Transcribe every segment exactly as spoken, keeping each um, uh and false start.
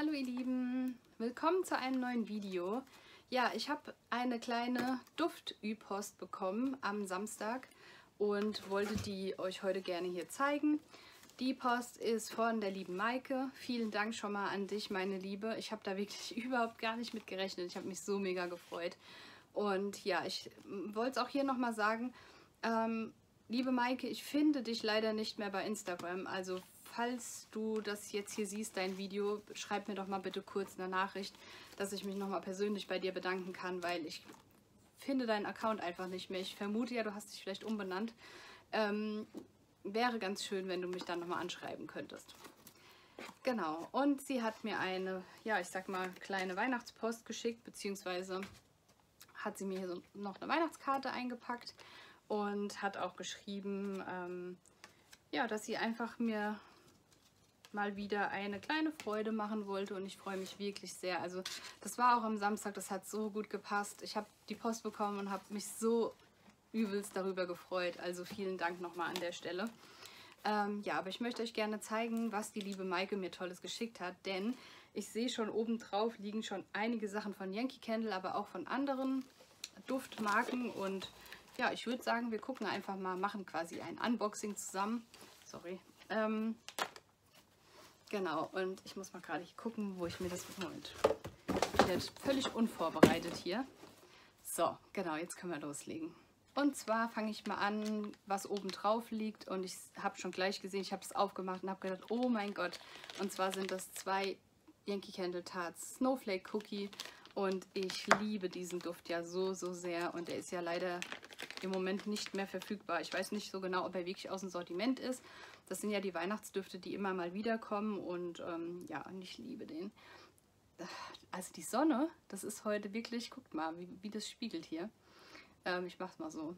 Hallo ihr Lieben, willkommen zu einem neuen Video. Ja, ich habe eine kleine Duft-Ü-Post bekommen am Samstag und wollte die euch heute gerne hier zeigen. Die Post ist von der lieben Meike. Vielen Dank schon mal an dich, meine Liebe. Ich habe da wirklich überhaupt gar nicht mit gerechnet. Ich habe mich so mega gefreut. Und ja, ich wollte es auch hier nochmal sagen. Ähm, liebe Meike, ich finde dich leider nicht mehr bei Instagram. Also falls du das jetzt hier siehst, dein Video, schreib mir doch mal bitte kurz eine Nachricht, dass ich mich nochmal persönlich bei dir bedanken kann, weil ich finde deinen Account einfach nicht mehr. Ich vermute ja, du hast dich vielleicht umbenannt. Ähm, Wäre ganz schön, wenn du mich dann nochmal anschreiben könntest. Genau, und sie hat mir eine, ja, ich sag mal, kleine Weihnachtspost geschickt, beziehungsweise hat sie mir hier so noch eine Weihnachtskarte eingepackt und hat auch geschrieben, ähm, ja, dass sie einfach mir mal wieder eine kleine Freude machen wollte und ich freue mich wirklich sehr. Also das war auch am Samstag, das hat so gut gepasst. Ich habe die Post bekommen und habe mich so übelst darüber gefreut. Also vielen Dank nochmal an der Stelle. Ähm, ja, aber ich möchte euch gerne zeigen, was die liebe Meike mir Tolles geschickt hat, denn ich sehe schon obendrauf liegen schon einige Sachen von Yankee Candle, aber auch von anderen Duftmarken und ja, ich würde sagen, wir gucken einfach mal, machen quasi ein Unboxing zusammen. Sorry. Ähm, genau, und ich muss mal gerade gucken, wo ich mir das... Moment. Ich bin jetzt völlig unvorbereitet hier. So, genau, jetzt können wir loslegen. Und zwar fange ich mal an, was oben drauf liegt und ich habe schon gleich gesehen, ich habe es aufgemacht und habe gedacht, oh mein Gott. Und zwar sind das zwei Yankee Candle Tarts Snowflake Cookie und ich liebe diesen Duft ja so, so sehr und er ist ja leider im Moment nicht mehr verfügbar. Ich weiß nicht so genau, ob er wirklich aus dem Sortiment ist. Das sind ja die Weihnachtsdüfte, die immer mal wiederkommen und ähm, ja, und ich liebe den. Also die Sonne, das ist heute wirklich, guckt mal, wie, wie das spiegelt hier. Ich mache es mal so.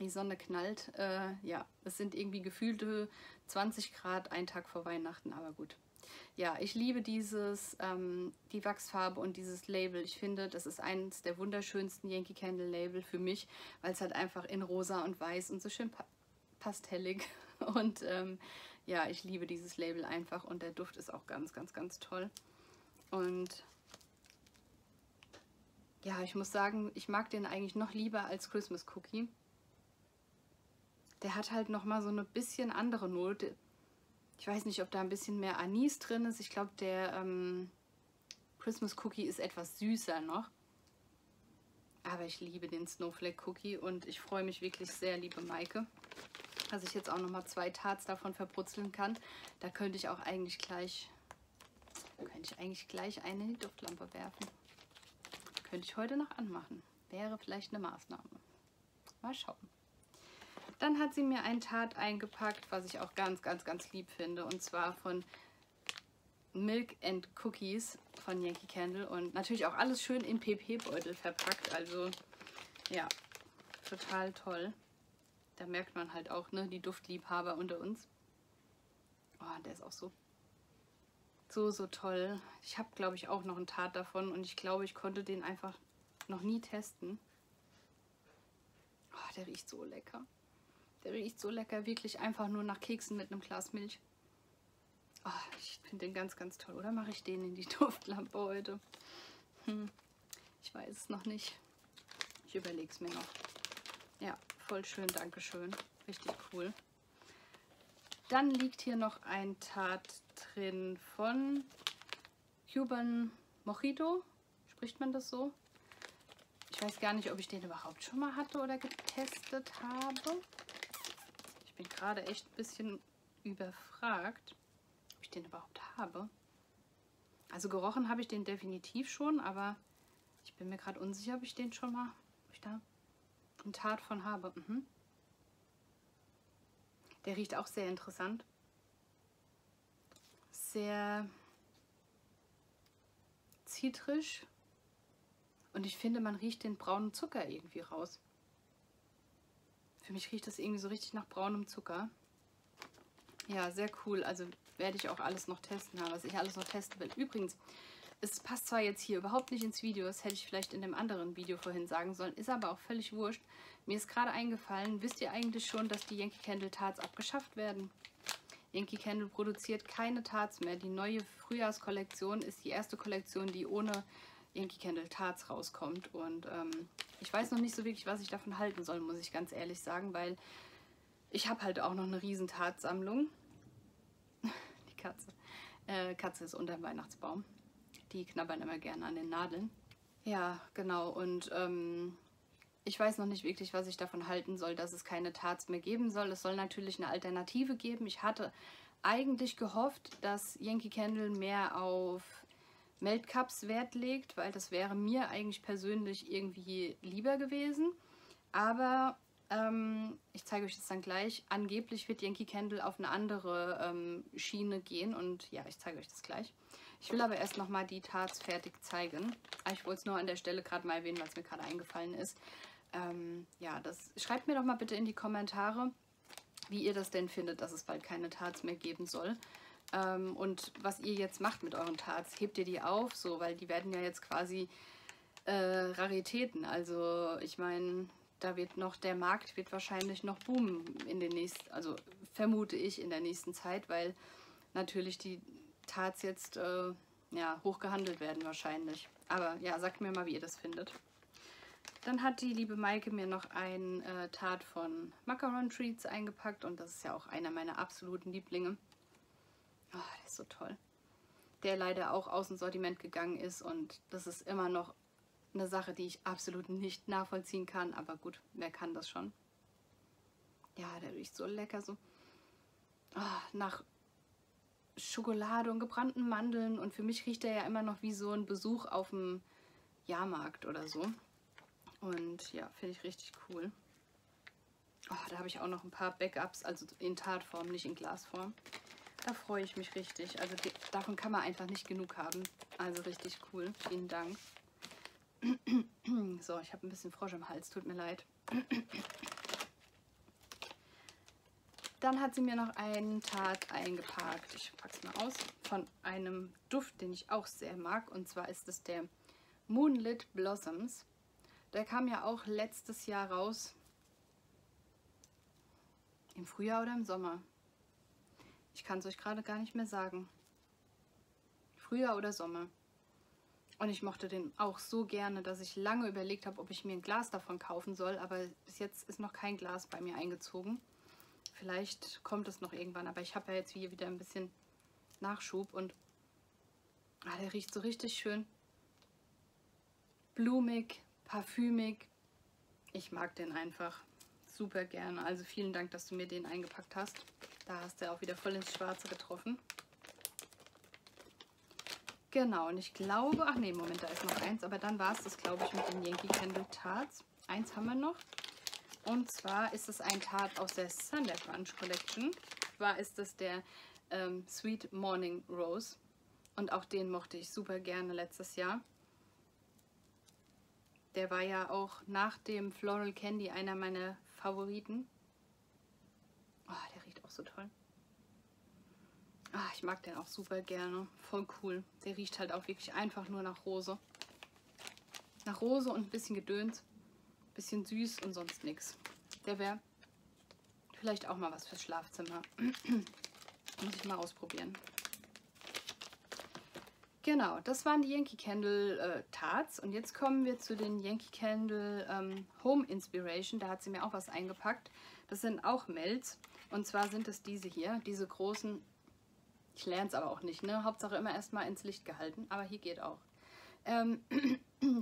Die Sonne knallt. Äh, ja, es sind irgendwie gefühlte zwanzig Grad, ein Tag vor Weihnachten, aber gut. Ja, ich liebe dieses, ähm, die Wachsfarbe und dieses Label. Ich finde, das ist eines der wunderschönsten Yankee Candle Label für mich, weil es halt einfach in rosa und weiß und so schön pa pastellig. Und ähm, ja, ich liebe dieses Label einfach und der Duft ist auch ganz, ganz, ganz toll. Und... ja, ich muss sagen, ich mag den eigentlich noch lieber als Christmas Cookie. Der hat halt nochmal so eine bisschen andere Note. Ich weiß nicht, ob da ein bisschen mehr Anis drin ist. Ich glaube, der ähm, Christmas Cookie ist etwas süßer noch. Aber ich liebe den Snowflake Cookie und ich freue mich wirklich sehr, liebe Meike, dass ich jetzt auch nochmal zwei Tarts davon verbrutzeln kann. Da könnte ich auch eigentlich gleich, könnte ich eigentlich gleich eine in die Duftlampe werfen. Könnte ich heute noch anmachen. Wäre vielleicht eine Maßnahme. Mal schauen. Dann hat sie mir ein Tart eingepackt, was ich auch ganz, ganz, ganz lieb finde. Und zwar von Milk and Cookies von Yankee Candle. Und natürlich auch alles schön in P P-Beutel verpackt. Also ja, total toll. Da merkt man halt auch, ne, die Duftliebhaber unter uns. Oh, der ist auch so. So, so toll. Ich habe, glaube ich, auch noch einen Tart davon und ich glaube, ich konnte den einfach noch nie testen. Oh, der riecht so lecker. Der riecht so lecker, wirklich einfach nur nach Keksen mit einem Glas Milch. Oh, ich finde den ganz, ganz toll. Oder mache ich den in die Duftlampe heute? Hm, ich weiß es noch nicht. Ich überlege es mir noch. Ja, voll schön, dankeschön. Richtig cool. Dann liegt hier noch ein Tart drin von Cuban Mojito. Spricht man das so? Ich weiß gar nicht, ob ich den überhaupt schon mal hatte oder getestet habe. Ich bin gerade echt ein bisschen überfragt, ob ich den überhaupt habe. Also gerochen habe ich den definitiv schon, aber ich bin mir gerade unsicher, ob ich den schon mal, ob ich da einen Tart von habe. Mhm. Der riecht auch sehr interessant. Sehr zitrisch. Und ich finde, man riecht den braunen Zucker irgendwie raus. Für mich riecht das irgendwie so richtig nach braunem Zucker. Ja, sehr cool. Also werde ich auch alles noch testen, was ich alles noch testen will. Übrigens, es passt zwar jetzt hier überhaupt nicht ins Video, das hätte ich vielleicht in dem anderen Video vorhin sagen sollen, ist aber auch völlig wurscht. Mir ist gerade eingefallen, wisst ihr eigentlich schon, dass die Yankee Candle Tarts abgeschafft werden? Yankee Candle produziert keine Tarts mehr. Die neue Frühjahrskollektion ist die erste Kollektion, die ohne Yankee Candle Tarts rauskommt. Und ähm, ich weiß noch nicht so wirklich, was ich davon halten soll, muss ich ganz ehrlich sagen, weil ich habe halt auch noch eine riesen Tartsammlung. Die Katze. Äh, Katze ist unter dem Weihnachtsbaum. Die knabbern immer gerne an den Nadeln. Ja, genau. Und ähm, ich weiß noch nicht wirklich, was ich davon halten soll, dass es keine Tarts mehr geben soll. Es soll natürlich eine Alternative geben. Ich hatte eigentlich gehofft, dass Yankee Candle mehr auf Meltcups Wert legt, weil das wäre mir eigentlich persönlich irgendwie lieber gewesen. Aber ähm, ich zeige euch das dann gleich. Angeblich wird Yankee Candle auf eine andere ähm, Schiene gehen und ja, ich zeige euch das gleich. Ich will aber erst nochmal die Tarts fertig zeigen. Ich wollte es nur an der Stelle gerade mal erwähnen, weil es mir gerade eingefallen ist. Ähm, ja, das schreibt mir doch mal bitte in die Kommentare, wie ihr das denn findet, dass es bald keine Tarts mehr geben soll. Ähm, und was ihr jetzt macht mit euren Tarts. Hebt ihr die auf? So, weil die werden ja jetzt quasi äh, Raritäten. Also ich meine, da wird noch, der Markt wird wahrscheinlich noch boomen in den nächsten, also vermute ich in der nächsten Zeit, weil natürlich die Tarts jetzt äh, ja, hoch gehandelt werden wahrscheinlich. Aber ja, sagt mir mal, wie ihr das findet. Dann hat die liebe Meike mir noch ein äh, Tart von Macaron Treats eingepackt und das ist ja auch einer meiner absoluten Lieblinge. Oh, der ist so toll. Der leider auch aus dem Sortiment gegangen ist und das ist immer noch eine Sache, die ich absolut nicht nachvollziehen kann. Aber gut, wer kann das schon? Ja, der riecht so lecker, so oh, nach Schokolade und gebrannten Mandeln und für mich riecht er ja immer noch wie so ein Besuch auf dem Jahrmarkt oder so. Und ja, finde ich richtig cool. Oh, da habe ich auch noch ein paar Backups, also in Tartform, nicht in Glasform. Da freue ich mich richtig. Also die, davon kann man einfach nicht genug haben. Also richtig cool. Vielen Dank. So, ich habe ein bisschen Frosch im Hals. Tut mir leid. Dann hat sie mir noch einen Tart eingepackt. Ich packe es mal aus. Von einem Duft, den ich auch sehr mag. Und zwar ist es der Moonlit Blossoms. Der kam ja auch letztes Jahr raus. Im Frühjahr oder im Sommer? Ich kann es euch gerade gar nicht mehr sagen. Frühjahr oder Sommer. Und ich mochte den auch so gerne, dass ich lange überlegt habe, ob ich mir ein Glas davon kaufen soll. Aber bis jetzt ist noch kein Glas bei mir eingezogen. Vielleicht kommt es noch irgendwann. Aber ich habe ja jetzt hier wieder ein bisschen Nachschub. Und ah, der riecht so richtig schön blumig, parfümig. Ich mag den einfach super gerne. Also vielen Dank, dass du mir den eingepackt hast. Da hast du auch wieder voll ins Schwarze getroffen. Genau, und ich glaube, ach nee, Moment, da ist noch eins, aber dann war es das, glaube ich, mit den Yankee Candle Tarts. Eins haben wir noch. Und zwar ist es ein Tart aus der Sunday Crunch Collection. Und zwar ist es der ähm, Sweet Morning Rose. Und auch den mochte ich super gerne letztes Jahr. Der war ja auch nach dem Floral Candy einer meiner Favoriten. Oh, der riecht auch so toll. Ah, ich mag den auch super gerne. Voll cool. Der riecht halt auch wirklich einfach nur nach Rose. Nach Rose und ein bisschen Gedöns. Ein bisschen süß und sonst nichts. Der wäre vielleicht auch mal was fürs Schlafzimmer. Muss ich mal ausprobieren. Genau, das waren die Yankee Candle äh, Tarts. Und jetzt kommen wir zu den Yankee Candle ähm, Home Inspiration. Da hat sie mir auch was eingepackt. Das sind auch Melts. Und zwar sind es diese hier, diese großen, ich lerne es aber auch nicht, ne? Hauptsache immer erstmal ins Licht gehalten, aber hier geht auch. Ähm,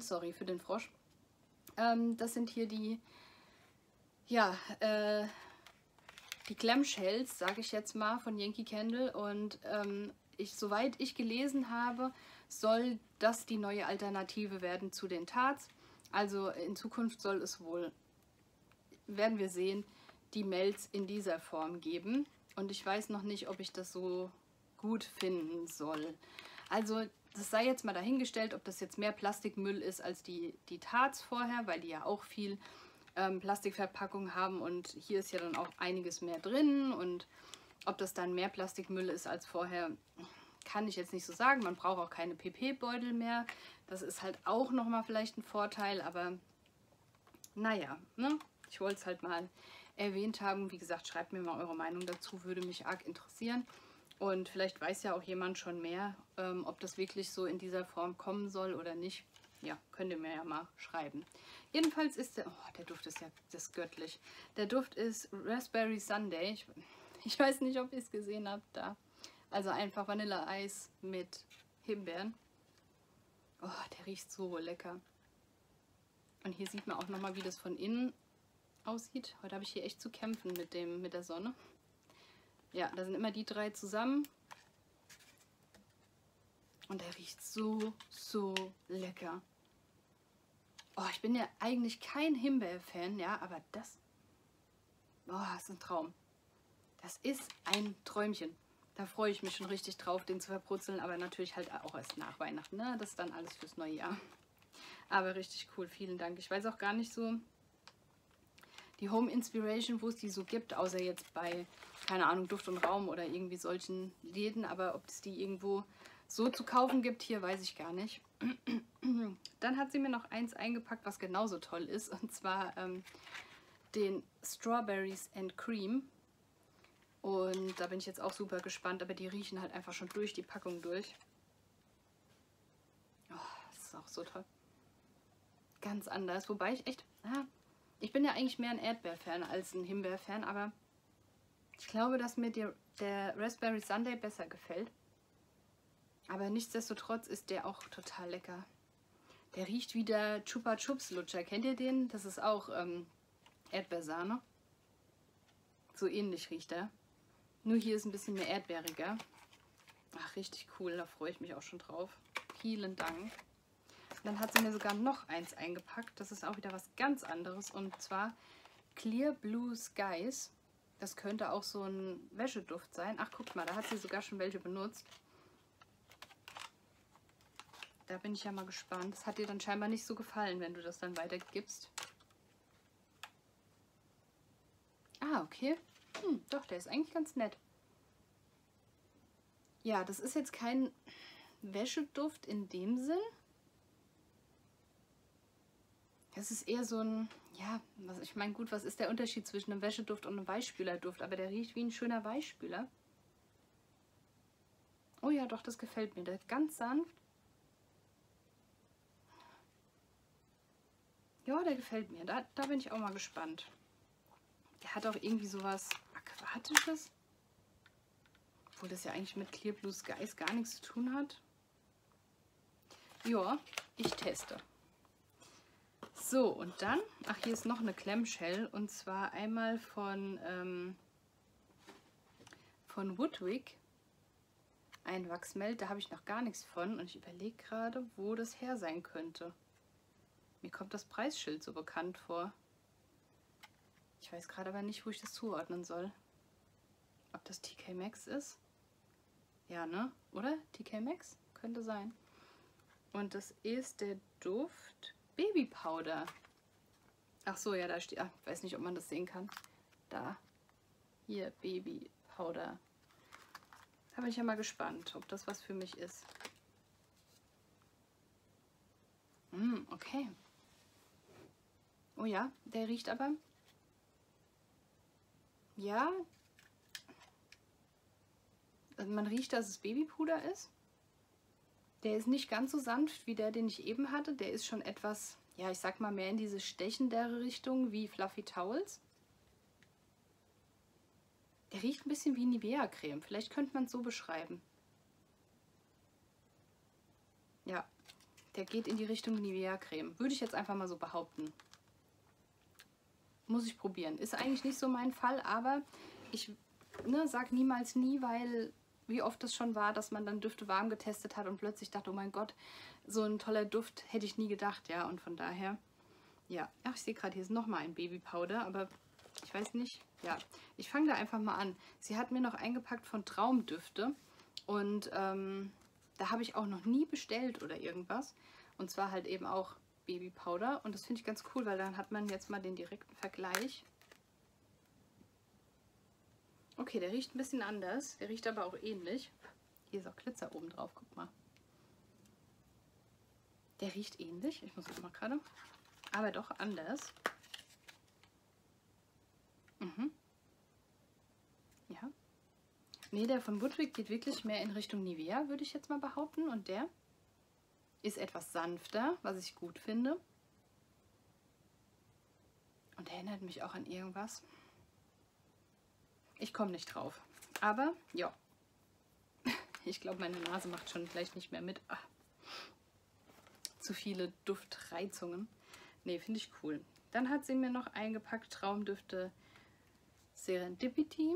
sorry für den Frosch. Ähm, das sind hier die, ja, äh, die Clamshells, sage ich jetzt mal, von Yankee Candle. Und ähm, ich, soweit ich gelesen habe, soll das die neue Alternative werden zu den Tarts. Also in Zukunft soll es wohl, werden wir sehen, die Melts in dieser Form geben und ich weiß noch nicht, ob ich das so gut finden soll. Also das sei jetzt mal dahingestellt, ob das jetzt mehr Plastikmüll ist als die, die Tarts vorher, weil die ja auch viel ähm, Plastikverpackung haben und hier ist ja dann auch einiges mehr drin und ob das dann mehr Plastikmüll ist als vorher, kann ich jetzt nicht so sagen. Man braucht auch keine P P-Beutel mehr. Das ist halt auch nochmal vielleicht ein Vorteil, aber naja, ne? Ich wollte es halt mal erwähnt haben. Wie gesagt, schreibt mir mal eure Meinung dazu, würde mich arg interessieren. Und vielleicht weiß ja auch jemand schon mehr, ähm, ob das wirklich so in dieser Form kommen soll oder nicht. Ja, könnt ihr mir ja mal schreiben. Jedenfalls ist der... Oh, der Duft ist ja das göttlich. Der Duft ist Raspberry Sunday. Ich, ich weiß nicht, ob ihr es gesehen habt da. Also einfach Vanilleeis mit Himbeeren. Oh, der riecht so lecker. Und hier sieht man auch nochmal, wie das von innen aussieht. Heute habe ich hier echt zu kämpfen mit, dem, mit der Sonne. Ja, da sind immer die drei zusammen. Und der riecht so, so lecker. Oh, ich bin ja eigentlich kein Himbeer-Fan, ja, aber das... Oh, das ist ein Traum. Das ist ein Träumchen. Da freue ich mich schon richtig drauf, den zu verbrutzeln, aber natürlich halt auch erst nach Weihnachten, ne? Das ist dann alles fürs neue Jahr. Aber richtig cool, vielen Dank. Ich weiß auch gar nicht so, die Home Inspiration, wo es die so gibt, außer jetzt bei, keine Ahnung, Duft und Raum oder irgendwie solchen Läden, aber ob es die irgendwo so zu kaufen gibt, hier weiß ich gar nicht. Dann hat sie mir noch eins eingepackt, was genauso toll ist, und zwar ähm, den Strawberries and Cream. Und da bin ich jetzt auch super gespannt, aber die riechen halt einfach schon durch die Packung durch. Oh, das ist auch so toll. Ganz anders, wobei ich echt... Ah, ich bin ja eigentlich mehr ein Erdbeer-Fan als ein Himbeer-Fan, aber ich glaube, dass mir die, der Raspberry Sunday besser gefällt. Aber nichtsdestotrotz ist der auch total lecker. Der riecht wie der Chupa Chups Lutscher. Kennt ihr den? Das ist auch ähm, Erdbeersahne. So ähnlich riecht er. Nur hier ist ein bisschen mehr erdbeeriger. Ach, richtig cool. Da freue ich mich auch schon drauf. Vielen Dank. Dann hat sie mir sogar noch eins eingepackt. Das ist auch wieder was ganz anderes. Und zwar Clear Blue Skies. Das könnte auch so ein Wäscheduft sein. Ach, guck mal, da hat sie sogar schon welche benutzt. Da bin ich ja mal gespannt. Das hat dir dann scheinbar nicht so gefallen, wenn du das dann weitergibst. Ah, okay. Hm, doch, der ist eigentlich ganz nett. Ja, das ist jetzt kein Wäscheduft in dem Sinn. Das ist eher so ein, ja, was, ich meine, gut, was ist der Unterschied zwischen einem Wäscheduft und einem Weichspülerduft? Aber der riecht wie ein schöner Weichspüler. Oh ja, doch, das gefällt mir. Der ist ganz sanft. Ja, der gefällt mir. Da, da bin ich auch mal gespannt. Der hat auch irgendwie sowas Aquatisches. Obwohl das ja eigentlich mit Clear Blue Skies gar nichts zu tun hat. Ja, ich teste. So, und dann, ach, hier ist noch eine Clamshell. Und zwar einmal von, ähm, von Woodwick. Ein Wachsmelt, da habe ich noch gar nichts von. Und ich überlege gerade, wo das her sein könnte. Mir kommt das Preisschild so bekannt vor. Ich weiß gerade aber nicht, wo ich das zuordnen soll. Ob das T K Maxx ist? Ja, ne? Oder? T K Maxx? Könnte sein. Und das ist der Duft Babypowder. Ach so, ja, da steht... Ah, ich weiß nicht, ob man das sehen kann. Da. Hier, Babypowder. Da bin ich ja mal gespannt, ob das was für mich ist. Mm, okay. Oh ja, der riecht aber... Ja, also man riecht, dass es Babypuder ist. Der ist nicht ganz so sanft wie der, den ich eben hatte. Der ist schon etwas, ja, ich sag mal mehr in diese stechendere Richtung wie Fluffy Towels. Der riecht ein bisschen wie Nivea-Creme. Vielleicht könnte man es so beschreiben. Ja, der geht in die Richtung Nivea-Creme. Würde ich jetzt einfach mal so behaupten. Muss ich probieren. Ist eigentlich nicht so mein Fall, aber ich ne, sage niemals nie, weil wie oft das schon war, dass man dann Düfte warm getestet hat und plötzlich dachte, oh mein Gott, so ein toller Duft hätte ich nie gedacht, ja, und von daher, ja. Ach, ich sehe gerade, hier ist nochmal ein Babypowder, aber ich weiß nicht, ja, ich fange da einfach mal an. Sie hat mir noch eingepackt von Traumdüfte und ähm, da habe ich auch noch nie bestellt oder irgendwas und zwar halt eben auch Babypowder und das finde ich ganz cool, weil dann hat man jetzt mal den direkten Vergleich. Okay, der riecht ein bisschen anders, der riecht aber auch ähnlich. Hier ist auch Glitzer oben drauf, guck mal. Der riecht ähnlich, ich muss mal gerade, aber doch anders. Mhm. Ne, der von Woodwick geht wirklich mehr in Richtung Nivea, würde ich jetzt mal behaupten. Und der ist etwas sanfter, was ich gut finde. Und erinnert mich auch an irgendwas. Ich komme nicht drauf. Aber, ja. Ich glaube, meine Nase macht schon vielleicht nicht mehr mit. Ach. Zu viele Duftreizungen. Ne, finde ich cool. Dann hat sie mir noch eingepackt Traumdüfte Serendipity.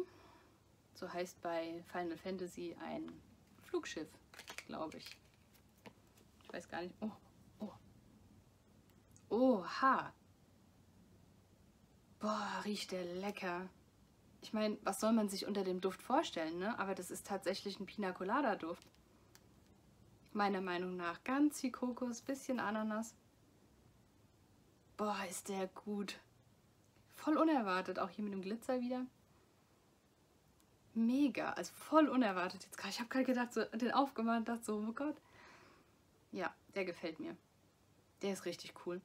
So heißt bei Final Fantasy ein Flugschiff, glaube ich. Ich weiß gar nicht. Oh, oh. Oha. Boah, riecht der lecker. Ich meine, was soll man sich unter dem Duft vorstellen, ne? Aber das ist tatsächlich ein Pina Colada Duft. Meiner Meinung nach ganz viel Kokos, bisschen Ananas. Boah, ist der gut. Voll unerwartet, auch hier mit dem Glitzer wieder. Mega, also voll unerwartet jetzt gerade. Ich habe gerade gedacht, so den aufgemacht, dachte so, oh Gott. Ja, der gefällt mir. Der ist richtig cool.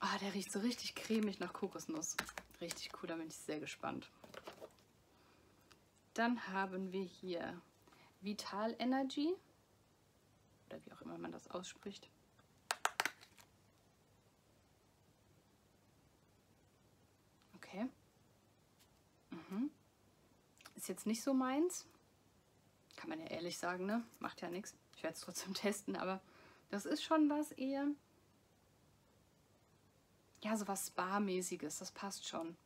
Ah, oh, der riecht so richtig cremig nach Kokosnuss. Richtig cool, da bin ich sehr gespannt. Dann haben wir hier Vital Energy. Oder wie auch immer man das ausspricht. Okay. Mhm. Ist jetzt nicht so meins. Kann man ja ehrlich sagen, ne? Macht ja nichts. Ich werde es trotzdem testen, aber das ist schon was eher... Ja, so was Spa-mäßiges, das passt schon.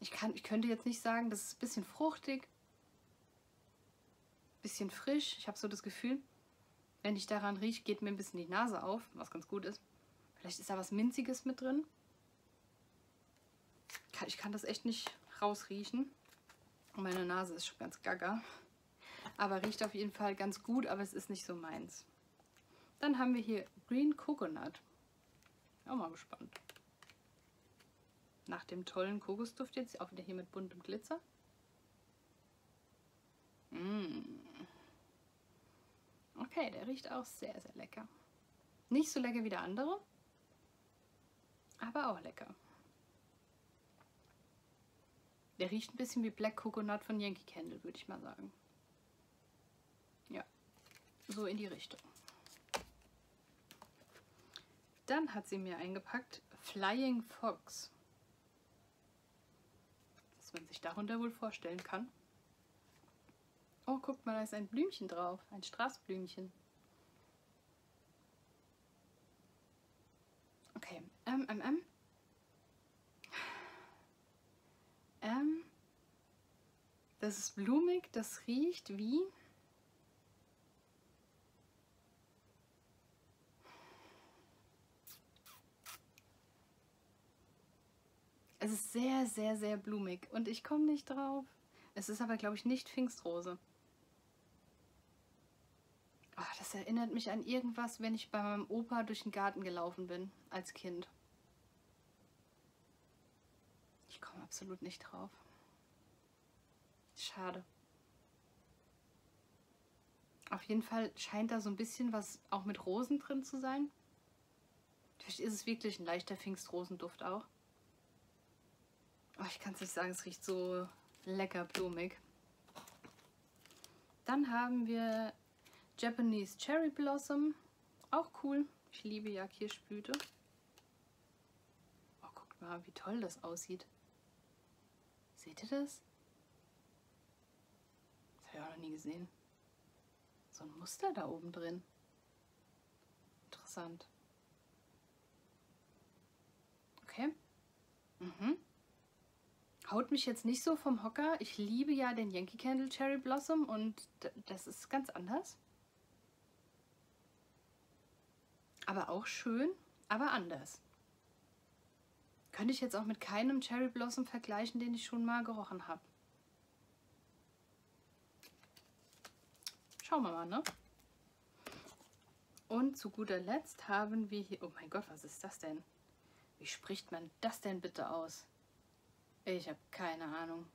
Ich, kann, ich könnte jetzt nicht sagen, das ist ein bisschen fruchtig, ein bisschen frisch. Ich habe so das Gefühl, wenn ich daran rieche, geht mir ein bisschen die Nase auf, was ganz gut ist. Vielleicht ist da was Minziges mit drin. Ich kann das echt nicht rausriechen. Und meine Nase ist schon ganz gaga. Aber riecht auf jeden Fall ganz gut, aber es ist nicht so meins. Dann haben wir hier Green Coconut. Auch mal gespannt. Nach dem tollen Kokosduft jetzt, auch wieder hier mit buntem Glitzer. Mm. Okay, der riecht auch sehr, sehr lecker. Nicht so lecker wie der andere, aber auch lecker. Der riecht ein bisschen wie Black Coconut von Yankee Candle, würde ich mal sagen. Ja, so in die Richtung. Dann hat sie mir eingepackt Flying Fox. Man sich darunter wohl vorstellen kann. Oh, guck mal, da ist ein Blümchen drauf, ein Straßblümchen. Okay, ähm, ähm, ähm. Ähm, das ist blumig, das riecht wie... Es ist sehr, sehr, sehr blumig und ich komme nicht drauf. Es ist aber, glaube ich, nicht Pfingstrose. Oh, das erinnert mich an irgendwas, wenn ich bei meinem Opa durch den Garten gelaufen bin, als Kind. Ich komme absolut nicht drauf. Schade. Auf jeden Fall scheint da so ein bisschen was auch mit Rosen drin zu sein. Vielleicht ist es wirklich ein leichter Pfingstrosenduft auch. Oh, ich kann es nicht sagen, es riecht so lecker blumig. Dann haben wir Japanese Cherry Blossom. Auch cool. Ich liebe ja Kirschblüte. Oh, guckt mal, wie toll das aussieht. Seht ihr das? Das habe ich auch noch nie gesehen. So ein Muster da oben drin. Interessant. Okay. Mhm. Haut mich jetzt nicht so vom Hocker. Ich liebe ja den Yankee Candle Cherry Blossom und das ist ganz anders. Aber auch schön, aber anders. Könnte ich jetzt auch mit keinem Cherry Blossom vergleichen, den ich schon mal gerochen habe. Schauen wir mal, ne? Und zu guter Letzt haben wir hier... Oh mein Gott, was ist das denn? Wie spricht man das denn bitte aus? Ich habe keine Ahnung.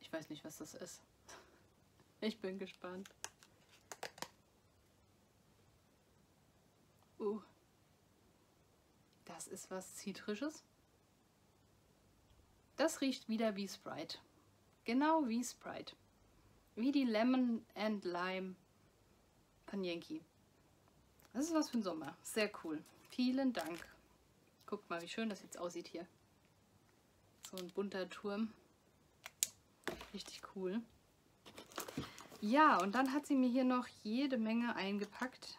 Ich weiß nicht, was das ist. Ich bin gespannt. Uh. Das ist was Zitrisches. Das riecht wieder wie Sprite. Genau wie Sprite. Wie die Lemon and Lime von Yankee. Das ist was für den Sommer. Sehr cool. Vielen Dank. Guckt mal, wie schön das jetzt aussieht hier. So ein bunter Turm. Richtig cool. Ja, und dann hat sie mir hier noch jede Menge eingepackt.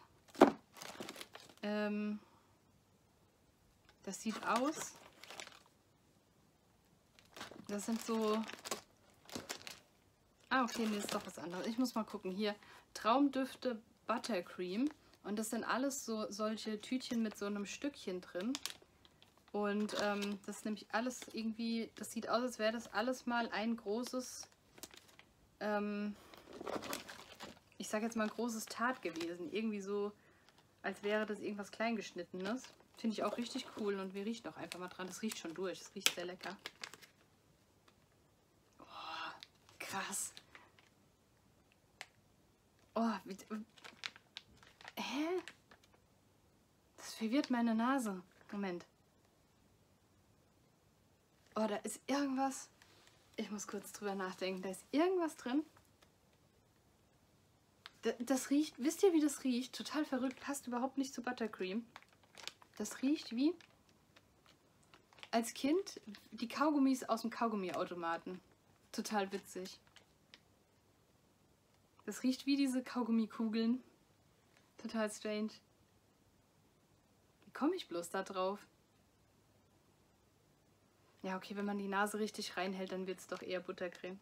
Ähm, das sieht aus. Das sind so... Ah, okay, nee, ist doch was anderes. Ich muss mal gucken. Hier, Traumdüfte Buttercream. Und das sind alles so solche Tütchen mit so einem Stückchen drin. Und ähm, das ist nämlich alles irgendwie... Das sieht aus, als wäre das alles mal ein großes... Ähm, ich sage jetzt mal ein großes Tart gewesen. Irgendwie so, als wäre das irgendwas Kleingeschnittenes. Finde ich auch richtig cool. Und wir riechen auch einfach mal dran. Das riecht schon durch. Das riecht sehr lecker. Krass. Oh, wie, hä? Das verwirrt meine Nase. Moment. Oh, da ist irgendwas. Ich muss kurz drüber nachdenken. Da ist irgendwas drin. Das, das riecht, wisst ihr, wie das riecht? Total verrückt. Passt überhaupt nicht zu Buttercream. Das riecht wie als Kind die Kaugummis aus dem Kaugummiautomaten. Total witzig. Das riecht wie diese Kaugummikugeln. Total strange. Wie komme ich bloß da drauf? Ja, okay, wenn man die Nase richtig reinhält, dann wird es doch eher Buttercreme.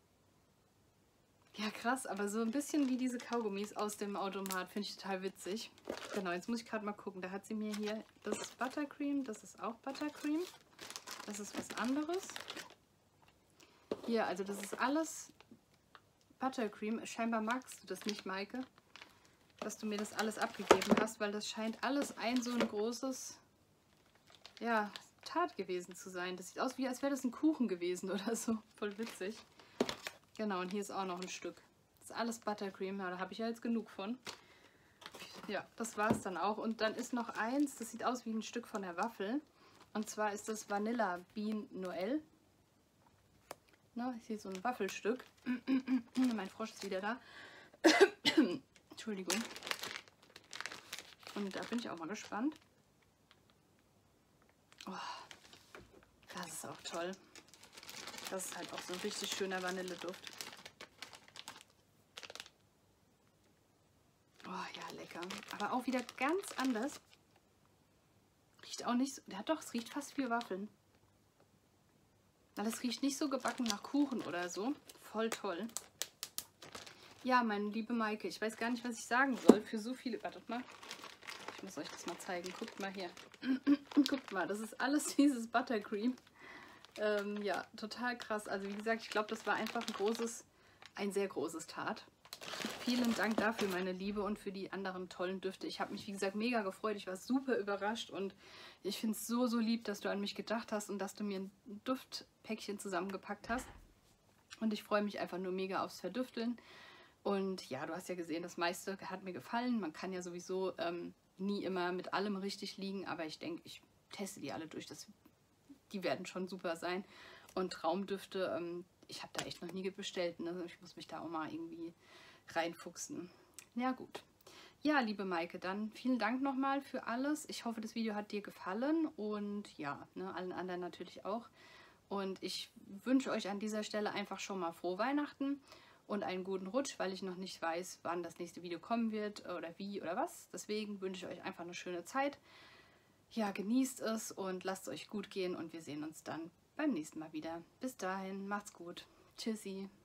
Ja, krass, aber so ein bisschen wie diese Kaugummis aus dem Automat. Finde ich total witzig. Genau, jetzt muss ich gerade mal gucken. Da hat sie mir hier, das ist Buttercream, das ist auch Buttercream. Das ist was anderes. Hier, also das ist alles Buttercream. Scheinbar magst du das nicht, Meike, dass du mir das alles abgegeben hast, weil das scheint alles ein so ein großes, ja, Tart gewesen zu sein. Das sieht aus, wie als wäre das ein Kuchen gewesen oder so. Voll witzig. Genau, und hier ist auch noch ein Stück. Das ist alles Buttercream. Ja, da habe ich ja jetzt genug von. Ja, das war es dann auch. Und dann ist noch eins, das sieht aus wie ein Stück von der Waffel. Und zwar ist das Vanilla Bean Noel. Na, ich sehe so ein Waffelstück. Mein Frosch ist wieder da. Entschuldigung. Und da bin ich auch mal gespannt. Oh, das ist auch toll. Das ist halt auch so ein richtig schöner Vanilleduft. Oh ja, lecker. Aber auch wieder ganz anders. Riecht auch nicht so... Ja doch, es riecht fast wie Waffeln. Das riecht nicht so gebacken nach Kuchen oder so. Voll toll. Ja, meine liebe Meike, ich weiß gar nicht, was ich sagen soll für so viele... Wartet mal. Ich muss euch das mal zeigen. Guckt mal hier. Guckt mal, das ist alles dieses Buttercream. Ähm, ja, total krass. Also wie gesagt, ich glaube, das war einfach ein großes, ein sehr großes Tart. Vielen Dank dafür, meine Liebe, und für die anderen tollen Düfte. Ich habe mich, wie gesagt, mega gefreut. Ich war super überrascht und ich finde es so, so lieb, dass du an mich gedacht hast und dass du mir ein Duftpäckchen zusammengepackt hast. Und ich freue mich einfach nur mega aufs Verdüfteln. Und ja, du hast ja gesehen, das meiste hat mir gefallen. Man kann ja sowieso ähm, nie immer mit allem richtig liegen, aber ich denke, ich teste die alle durch. Das, die werden schon super sein. Und Traumdüfte, ähm, ich habe da echt noch nie bestellt. Ne? Ich muss mich da auch mal irgendwie... reinfuchsen. Ja gut. Ja, liebe Meike, dann vielen Dank nochmal für alles. Ich hoffe, das Video hat dir gefallen und ja, ne, allen anderen natürlich auch. Und ich wünsche euch an dieser Stelle einfach schon mal frohe Weihnachten und einen guten Rutsch, weil ich noch nicht weiß, wann das nächste Video kommen wird oder wie oder was. Deswegen wünsche ich euch einfach eine schöne Zeit. Ja, genießt es und lasst es euch gut gehen und wir sehen uns dann beim nächsten Mal wieder. Bis dahin, macht's gut. Tschüssi.